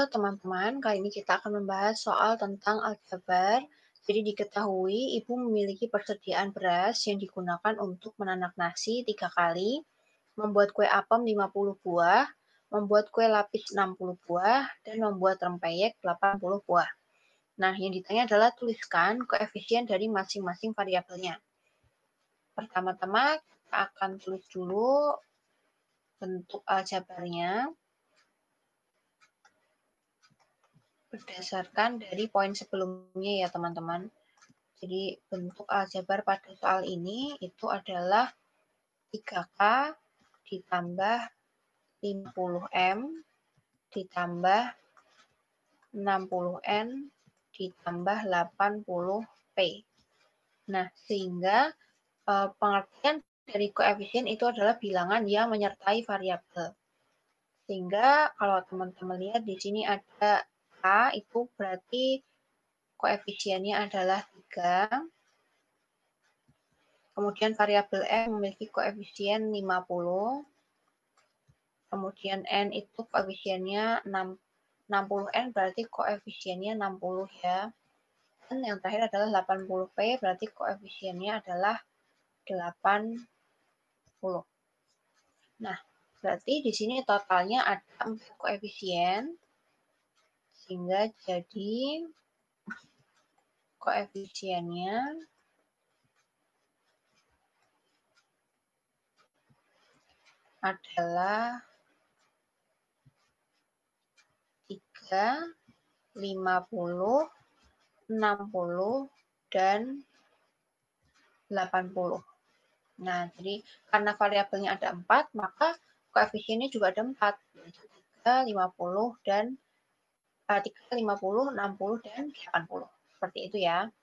Halo teman-teman, kali ini kita akan membahas soal tentang aljabar. Jadi diketahui ibu memiliki persediaan beras yang digunakan untuk menanak nasi 3 kali, membuat kue apem 50 buah, membuat kue lapis 60 buah, dan membuat rempeyek 80 buah. Nah, yang ditanya adalah tuliskan koefisien dari masing-masing variabelnya. Pertama-tama kita akan tulis dulu bentuk aljabarnya berdasarkan dari poin sebelumnya ya teman-teman. Jadi bentuk aljabar pada soal ini itu adalah 3K ditambah 50M ditambah 60N ditambah 80P. Nah, sehingga pengertian dari koefisien itu adalah bilangan yang menyertai variabel. Sehingga kalau teman-teman lihat di sini ada K, itu berarti koefisiennya adalah 3. Kemudian variabel M memiliki koefisien 50. Kemudian N itu koefisiennya 60N, berarti koefisiennya 60 ya. Dan yang terakhir adalah 80P, berarti koefisiennya adalah 80. Nah, berarti di sini totalnya ada 4 koefisien. Sehingga jadi koefisiennya adalah 3, 50, 60, dan 80. Nah, jadi karena variabelnya ada 4, maka koefisiennya juga ada 4, yaitu 3, 50, dan 60, dan 80. Seperti itu ya.